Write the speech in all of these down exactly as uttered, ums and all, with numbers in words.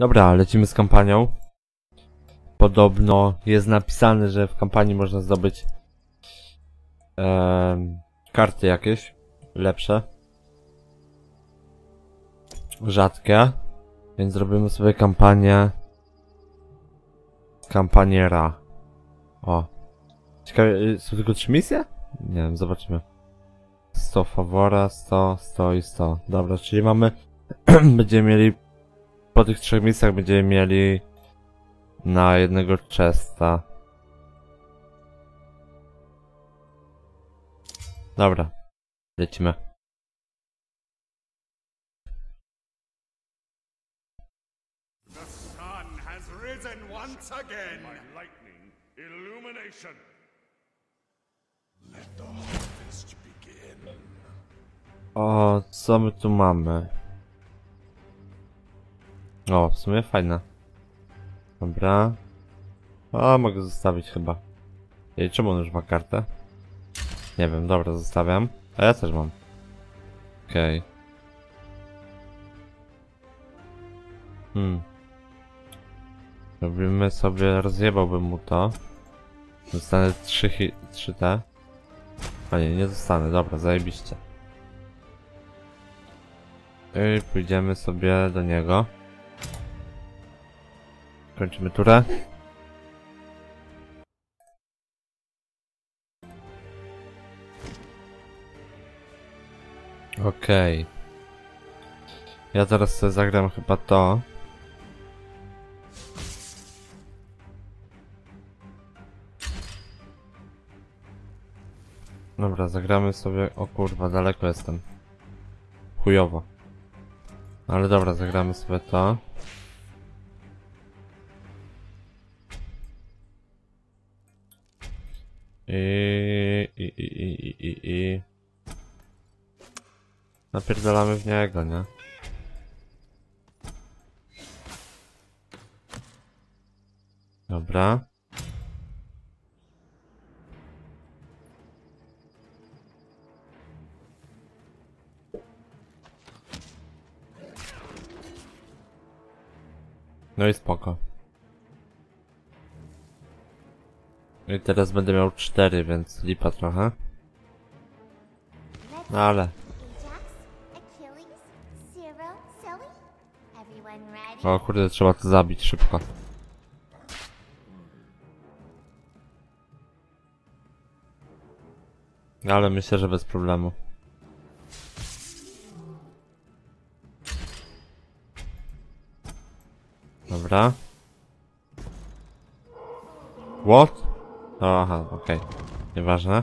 Dobra, lecimy z kampanią. Podobno jest napisane, że w kampanii można zdobyć e, karty jakieś lepsze. Rzadkie. Więc zrobimy sobie kampanię kampaniera. O. Ciekawe, są tylko trzy misje? Nie wiem, zobaczymy. sto favora, sto, sto i sto. Dobra, czyli mamy... będziemy mieli... Po tych trzech misjach będziemy mieli... Na jednego chesta. Dobra. Lecimy. O, co my tu mamy? O, w sumie fajne. Dobra. O, mogę zostawić chyba. I czemu on już ma kartę? Nie wiem, dobra, zostawiam. A ja też mam. Okej. Okay. Hmm. Robimy sobie, rozjebałbym mu to. Dostanę trzy T. A nie, nie dostanę, dobra, zajebiście. I pójdziemy sobie do niego. Kończymy turę. Okej. Okay. Ja teraz sobie zagram chyba to. Dobra, zagramy sobie... O kurwa, daleko jestem. Chujowo. Ale dobra, zagramy sobie to. I, i, i, i, i, i. Napierdalamy w niego, nie? Dobra. No i spoko. I teraz będę miał cztery, więc lipa trochę. No ale... O kurde, trzeba to zabić szybko. Ale myślę, że bez problemu. Dobra. What? Aha, okej. Okay. Nieważne.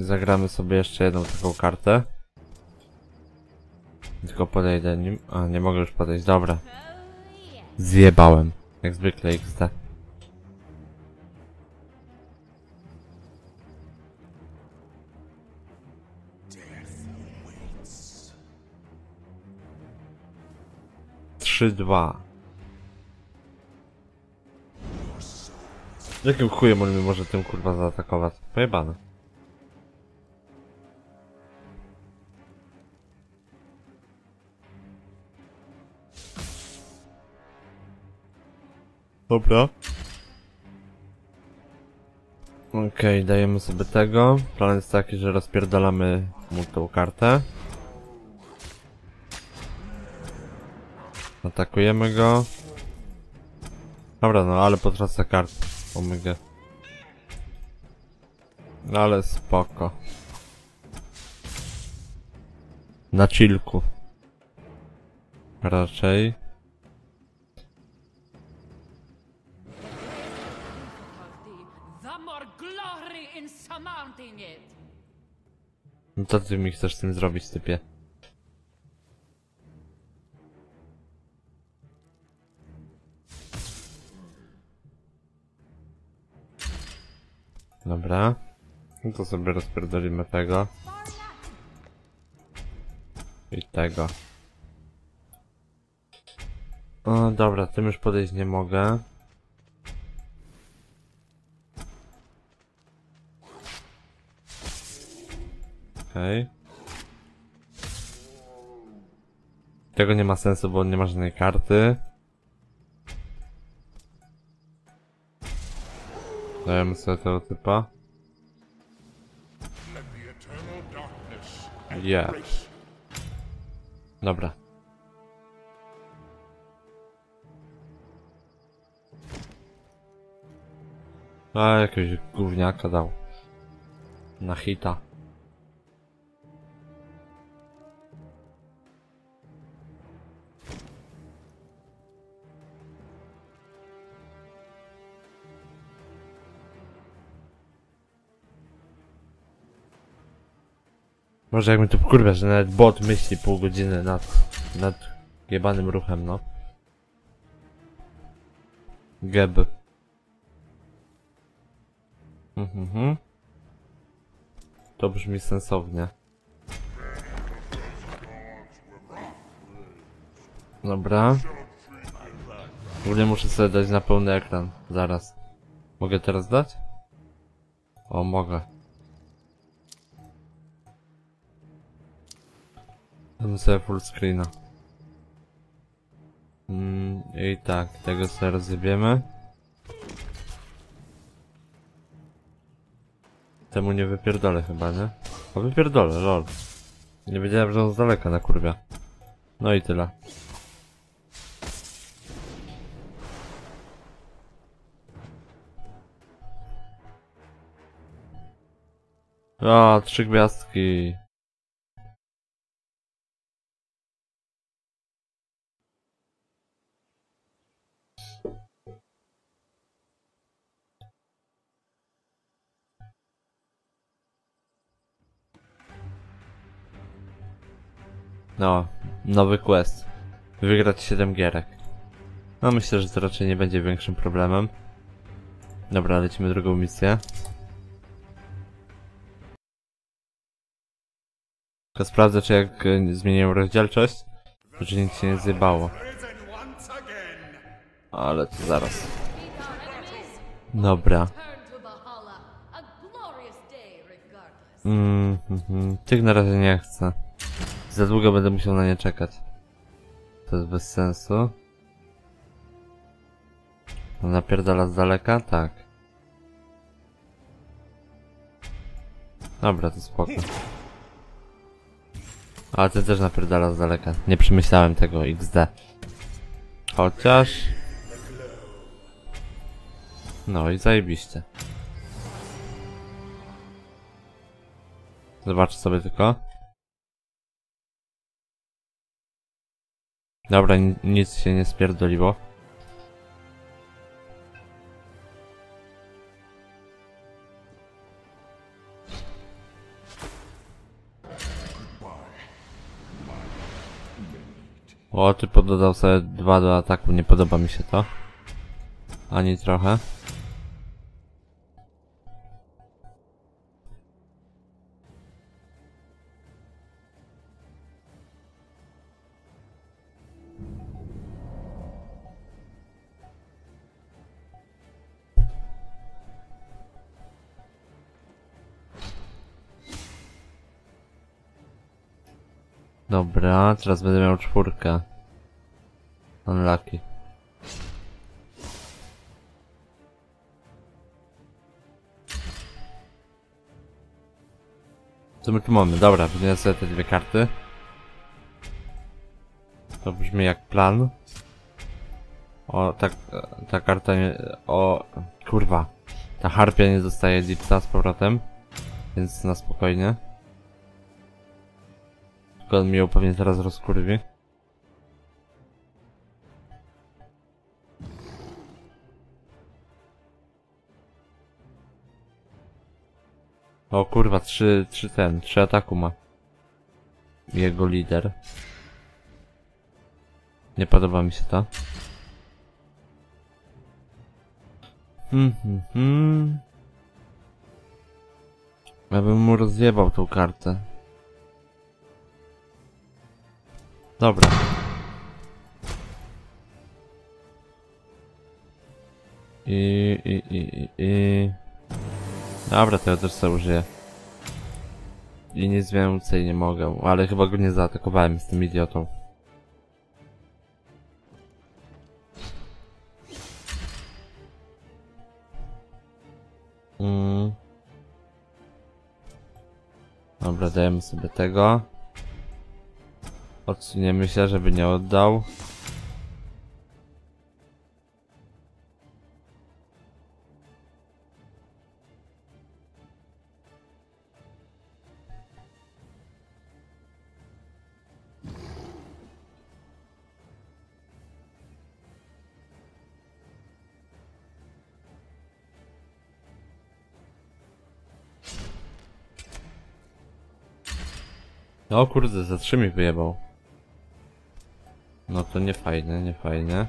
Zagramy sobie jeszcze jedną taką kartę. Tylko podejdę nim. A, nie mogę już podejść. Dobra. Zjebałem. Jak zwykle iks de. trzy dwa. Jakim chujem on mi może tym kurwa zaatakować? Pojebane. Dobra. Okej, okay, dajemy sobie tego. Plan jest taki, że rozpierdalamy mu tą kartę. Atakujemy go. Dobra, no ale potracę kartę. Omega. No ale spoko. Na chillku. Raczej. No co ty mi chcesz z tym zrobić, typie? Dobra, no to sobie rozpierdolimy tego i tego. O, dobra, tym już podejść nie mogę. Okej. Okay. Tego nie ma sensu, bo nie ma żadnej karty. Dajemy sobie tego typa. Yeah. Dobra. A, jakiegoś gówniaka dał. Na hita. Może jak mi to kurwa, że nawet bot myśli pół godziny nad, nad jebanym ruchem, no. Geb. Mhm, mhm. To brzmi sensownie. Dobra. W ogóle muszę sobie dać na pełny ekran. Zaraz. Mogę teraz dać? O, mogę. Dam sobie full screena. Mm, i tak, tego sobie rozjebiemy. Temu nie wypierdolę chyba, nie? A wypierdolę, lol. Nie wiedziałem, że on z daleka na kurwia. No i tyle. O, trzy gwiazdki. No, nowy quest. Wygrać siedem gierek. No myślę, że to raczej nie będzie większym problemem. Dobra, lecimy drugą misję. Tylko sprawdzę, czy jak zmieniłem rozdzielczość, to czy nic się nie zjebało. Ale to zaraz. Dobra. Mm, mm, tych na razie nie chcę. Za długo będę musiał na nie czekać. To jest bez sensu. Napierdala z daleka? Tak. Dobra, to spoko. Ale ty też napierdala z daleka. Nie przemyślałem tego iks de. Chociaż... No i zajebiście. Zobaczę sobie tylko. Dobra, nic się nie spierdoliło. O, ty pododał sobie dwa do ataku, nie podoba mi się to. Ani trochę. Dobra, teraz będę miał czwórkę. Unlucky. Co my tu mamy? Dobra, wziąłem sobie te dwie karty. To brzmi jak plan. O, tak, ta karta nie... O, kurwa. Ta harpia nie dostaje dipsa z powrotem. Więc na spokojnie. On mi ją pewnie teraz rozkurwi. O kurwa, trzy, trzy ten, trzy ataku ma. Jego lider. Nie podoba mi się to. Hmm, hmm, hmm. Ja bym mu rozjebał tą kartę. Dobra. I, i, i, i, i... Dobra, to ja też sobie użyję. I nic więcej nie mogę, ale chyba go nie zaatakowałem z tym idiotą. Mm. Dobra, dajemy sobie tego. Odsuniemy się, żeby nie oddał. O kurde, za trzy mi wyjebał. No to nie fajne, nie fajne.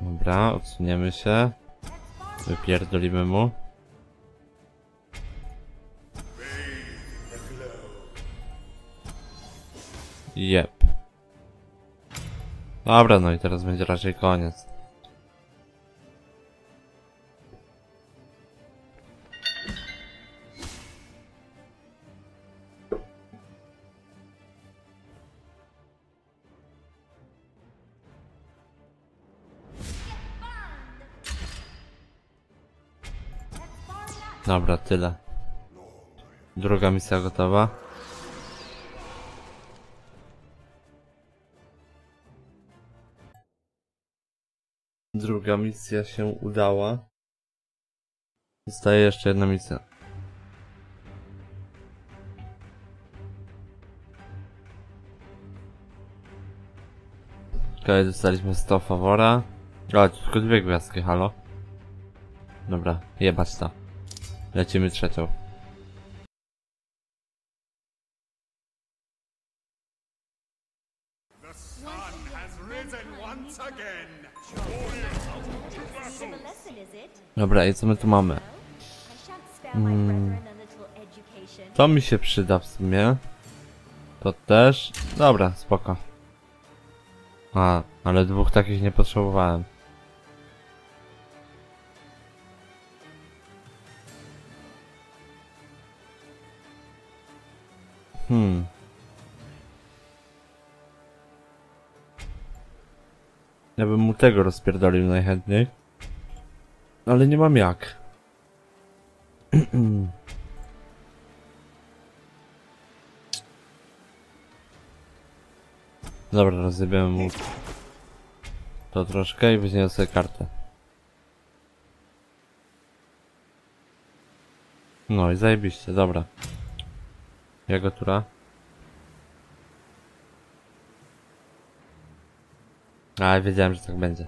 Dobra, odsuniemy się. Wypierdolimy mu. Jep. Dobra, no i teraz będzie raczej koniec. Dobra, tyle. Druga misja gotowa. Druga misja się udała. Zostaje jeszcze jedna misja. Okej, dostaliśmy sto favora. A, tylko dwie gwiazdki, halo. Dobra, jebać to. Lecimy trzecią. Dobra, i co my tu mamy? Hmm. To mi się przyda w sumie. To też... Dobra, spoko. A, ale dwóch takich nie potrzebowałem. Hmm. Ja bym mu tego rozpierdolił najchętniej. Ale nie mam jak. Dobra, rozjebiemy mu to troszkę i weźmiemy sobie kartę. No i zajebiście, dobra. Jego tura. A, wiedziałem, że tak będzie.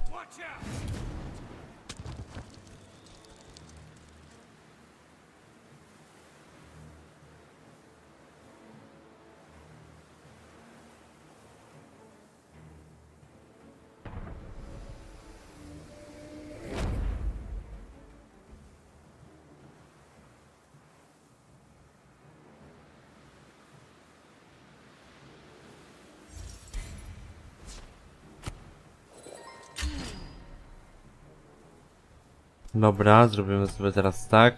Dobra, zrobimy sobie teraz tak.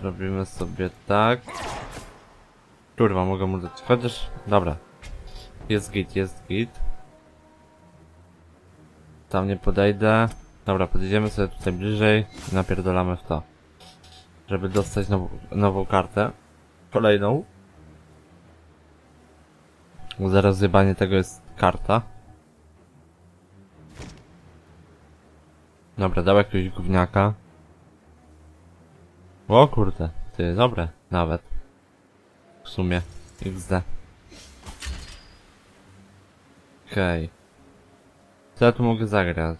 Zrobimy sobie tak. Kurwa, mogę mu dać. Chociaż, dobra. Jest git, jest git. Tam nie podejdę. Dobra, podejdziemy sobie tutaj bliżej i napierdolamy w to. Żeby dostać now nową kartę. Kolejną. Zaraz zjebanie tego jest karta. Dobra, dał jakiegoś gówniaka. O kurde, ty, dobre, nawet. W sumie, iks de. Okej. Co ja tu mogę zagrać?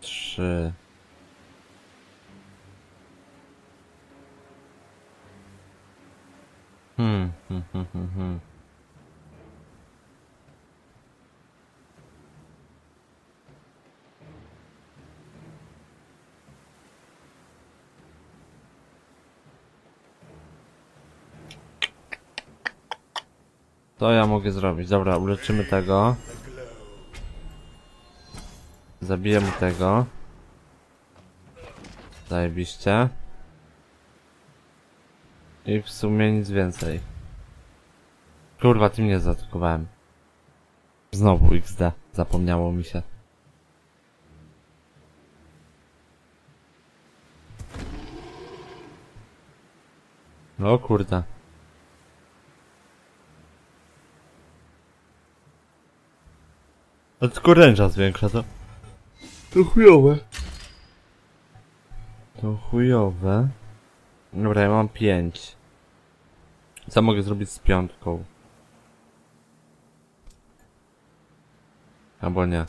Trzy. Hmm, hmm, hmm, hmm, hmm. To ja mogę zrobić. Dobra, uleczymy tego. Zabijemy tego. Zajebiście. I w sumie nic więcej. Kurwa, tym nie zaatakowałem. Znowu iks de. Zapomniało mi się. No kurde. A tylko ręcza zwiększa to. To chujowe. To chujowe. Dobra, ja mam pięć. Co mogę zrobić z piątką? Albo nie.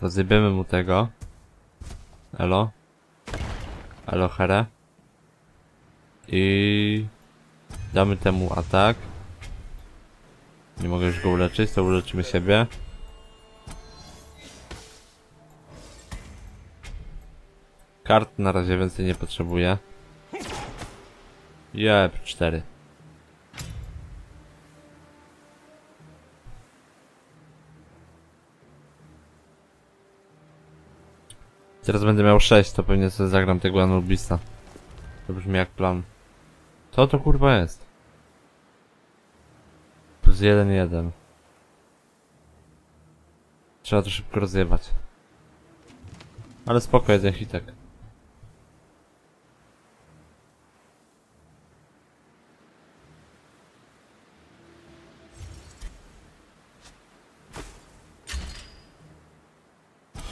Rozjebiemy mu tego. Elo. Elo here. I... damy temu atak. Nie mogę już go uleczyć, to uleczymy siebie. Kart na razie więcej nie potrzebuję. Jeb, cztery. Teraz będę miał sześć, to pewnie sobie zagram tego Anubisa. To brzmi jak plan. Co to kurwa jest? Plus jeden, jeden. Trzeba to szybko rozjebać. Ale spoko, jeden hitek.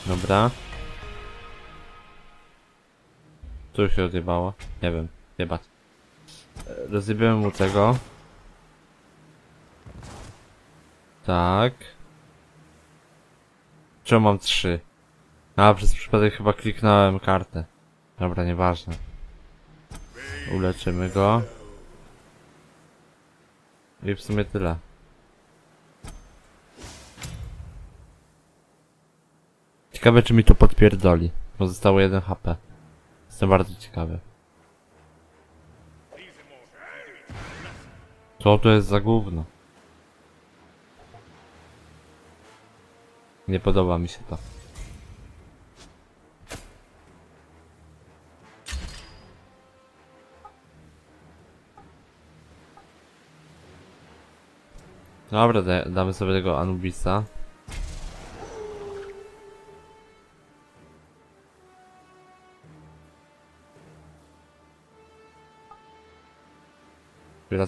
Dobra. Tu się odjebało. Nie wiem, jebać. Rozjebiłem mu tego. Tak. Czemu mam trzy? A, przez przypadek chyba kliknąłem kartę. Dobra, nieważne. Uleczymy go. I w sumie tyle. Ciekawe, czy mi to podpierdoli. Bo zostało jeden H P. Jestem bardzo ciekawy. Co to jest za gówno? Nie podoba mi się to. Dobra, damy sobie tego Anubisa.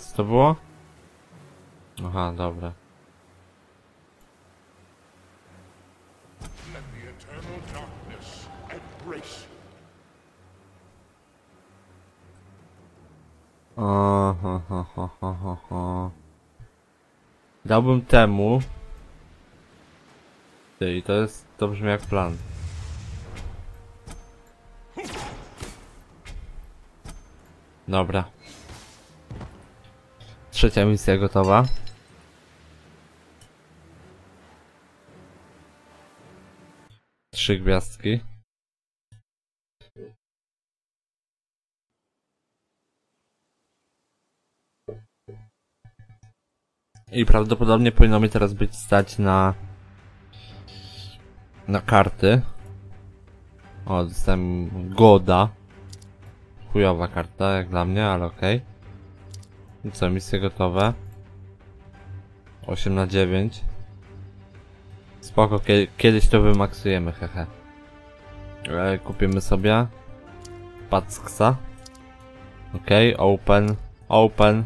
Co to było? Aha, dobra. O, ho, ho, ho, ho, ho. Dałbym temu. Ty, i to jest, to brzmi jak plan. Dobra. Trzecia misja gotowa. Trzy gwiazdki. I prawdopodobnie powinno mi teraz być stać na... na karty. O, dostałem Goda. Chujowa karta, jak dla mnie, ale okej. Okay. I co, misje gotowe. osiem na dziewięć. Spoko, kie kiedyś to wymaksujemy, hehe. He. Kupimy sobie Patsksa. Okej, okay, open, open.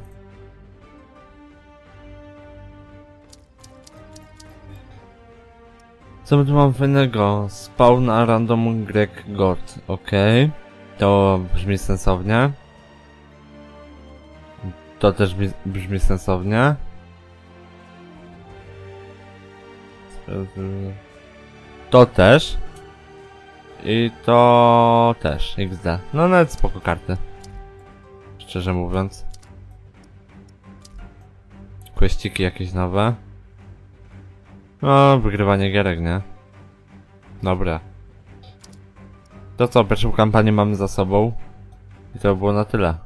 Co my tu mam fajnego? Spawn a random Greg God. Okej, okay. To brzmi sensownie. To też brzmi, brzmi sensownie. To też. I to też. iks de. No nawet spoko karty. Szczerze mówiąc. Kwestiki jakieś nowe. No, wygrywanie gierek, nie? Dobra. To co, pierwszą kampanię mamy za sobą. I to było na tyle.